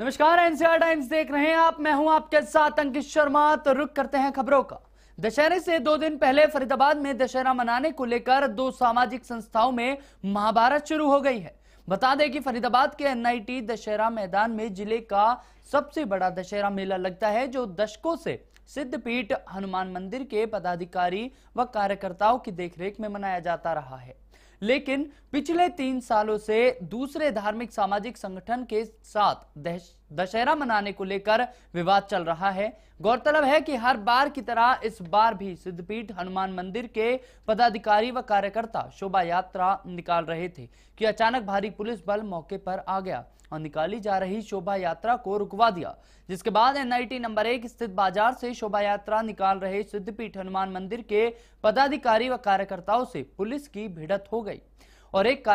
नमस्कार, NCR times देख रहे हैं आप। मैं हूं आपके साथ अंकित शर्मा। तो रुक करते हैं खबरों का। दशहरे से 2 दिन पहले फरीदाबाद में दशहरा मनाने को लेकर 2 सामाजिक संस्थाओं में महाभारत शुरू हो गई है। बता दें कि फरीदाबाद के एनआईटी दशहरा मैदान में जिले का सबसे बड़ा दशहरा मेला लगता है, जो दशकों से सिद्धपीठ हनुमान मंदिर के पदाधिकारी व कार्यकर्ताओं की देखरेख में मनाया जाता रहा है। लेकिन पिछले 3 सालों से दूसरे धार्मिक सामाजिक संगठन के साथ दशहरा मनाने को लेकर विवाद चल रहा है। गौरतलब है कि हर बार की तरह इस बार भी सिद्धपीठ हनुमान मंदिर के पदाधिकारी व कार्यकर्ता शोभा यात्रा निकाल रहे थे कि अचानक भारी पुलिस बल मौके पर आ गया और निकाली जा रही शोभा यात्रा को रुकवा दिया, जिसके बाद एनआईटी नंबर 1 स्थित बाजार से शोभा यात्रा निकाल रहे सिद्धपीठ हनुमान मंदिर के पदाधिकारी व कार्यकर्ताओं से पुलिस की भिड़ंत हो गई और एक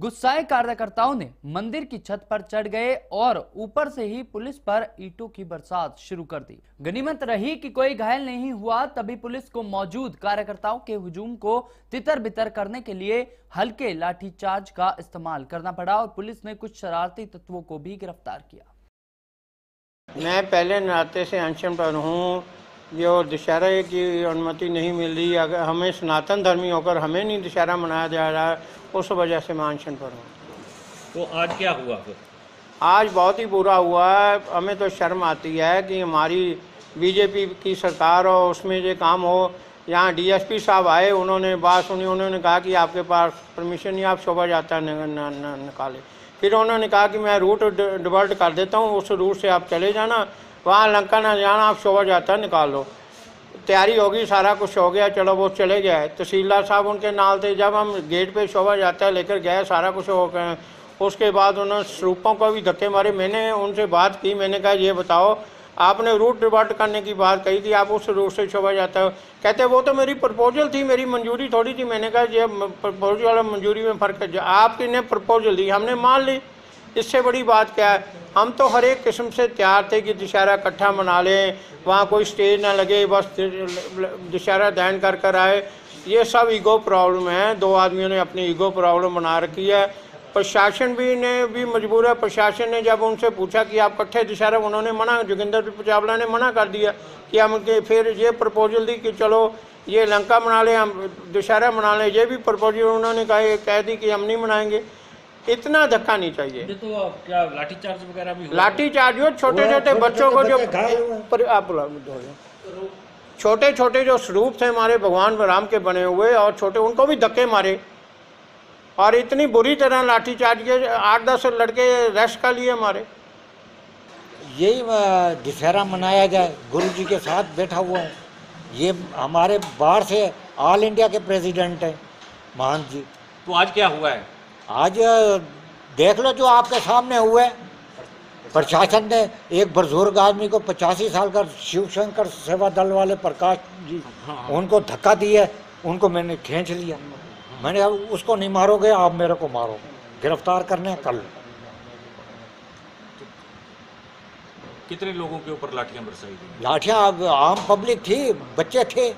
गुस्साए कार्यकर्ताओं ने मंदिर की छत पर चढ़ गए और ऊपर से ही पुलिस पर ईंटों की बरसात शुरू कर दी। गनीमत रही कि कोई घायल नहीं हुआ, तभी पुलिस को मौजूद कार्यकर्ताओं के हुजूम को तितर बितर करने के लिए हल्के लाठीचार्ज का इस्तेमाल करना पड़ा और पुलिस ने कुछ शरारती तत्वों को भी गिरफ्तार किया। मैं पहले नाते से अनशन पर हूँ, जो दशहरे की अनुमति नहीं मिल रही। अगर हमें सनातन धर्मी होकर हमें नहीं दशहरा मनाया जा रहा है, उस वजह से मैं अनशन पर हूँ। तो आज क्या हुआ? आज बहुत ही बुरा हुआ है। हमें तो शर्म आती है कि हमारी बीजेपी की सरकार हो, उसमें ये काम हो। यहाँ डीएसपी साहब आए, उन्होंने बात सुनी, उन्होंने कहा कि आपके पास परमिशन नहीं, आप शोभा यात्रा निकाले। फिर उन्होंने कहा कि मैं रूट डिवर्ट कर देता हूँ, उस रूट से आप चले जाना, वहाँ लंका ना जाना, आप शोभा यात्रा निकालो। तैयारी होगी, सारा कुछ हो गया, चलो वो चले गए। तहसीलदार साहब उनके नाल थे। जब हम गेट पे शोभा यात्रा लेकर गए, सारा कुछ हो गया। उसके बाद उन्होंने स्वरूपों को भी धक्के मारे। मैंने उनसे बात की, मैंने कहा ये बताओ, आपने रूट रिवर्ट करने की बात कही थी, आप उस रूट से शोभा यात्रा हो। कहते वो तो मेरी प्रपोजल थी, मेरी मंजूरी थोड़ी थी। मैंने कहा ये प्रपोजल और मंजूरी में फ़र्क है, आपकी ने प्रपोजल दी, हमने मान ली, इससे बड़ी बात क्या है। हम तो हर एक किस्म से तैयार थे कि दशहरा इकट्ठा मना लें, वहाँ कोई स्टेज ना लगे, बस दशहरा दैन कर कर आए। ये सब ईगो प्रॉब्लम है, 2 आदमियों ने अपनी ईगो प्रॉब्लम बना रखी है। प्रशासन भी ने भी मजबूर है। प्रशासन ने जब उनसे पूछा कि आप इकट्ठे दशहरा, उन्होंने मना, जोगिंदर चावला ने मना कर दिया कि हम फिर ये प्रपोजल दी कि चलो ये लंका मना लें, हम दशहरा मना लें। ये भी प्रपोजल उन्होंने कह दी कि हम नहीं मनाएंगे। इतना धक्का नहीं चाहिए। तो क्या लाठीचार्ज वगैरह भी? लाठीचार्ज हो, छोटे छोटे बच्चों को जो छोटे छोटे जो स्वरूप थे हमारे भगवान राम के बने हुए और छोटे, उनको भी धक्के मारे और इतनी बुरी तरह लाठीचार्ज के 8-10 लड़के रेस्ट कर लिए हमारे। यही दशहरा मनाया जाए, गुरु जी के साथ बैठा हुआ है। ये हमारे बाहर से ऑल इंडिया के प्रेसिडेंट हैं महंत जी। तो आज क्या हुआ है? आज देख लो जो आपके सामने हुए। प्रशासन ने एक बुजुर्ग आदमी को 85 साल का शिवशंकर सेवा दल वाले प्रकाश जी, उनको धक्का दिया, उनको मैंने खींच लिया। मैंने अब उसको नहीं मारोगे, आप मेरे को मारो, गिरफ्तार करने कर लो। कितने लोगों के ऊपर लाठियां बरसाई गई? लाठियां आम पब्लिक थी, बच्चे थे,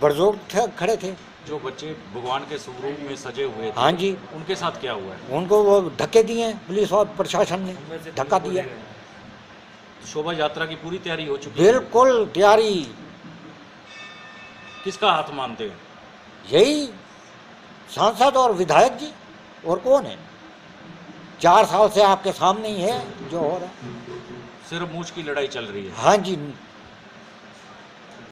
बुजुर्ग थे, खड़े थे। जो बच्चे भगवान के स्वरूप में सजे हुए थे, हाँ जी, उनके साथ क्या हुआ है? उनको वो धक्के दिए हैं पुलिस और प्रशासन ने, धक्का दिया। शोभा यात्रा की पूरी तैयारी हो चुकी है? बिल्कुल तैयारी। किसका हाथ मानते हैं? यही सांसद और विधायक जी, और कौन है? 4 साल से आपके सामने ही है जो हो रहा है। सिर्फ मूंछ की लड़ाई चल रही है। हाँ जी।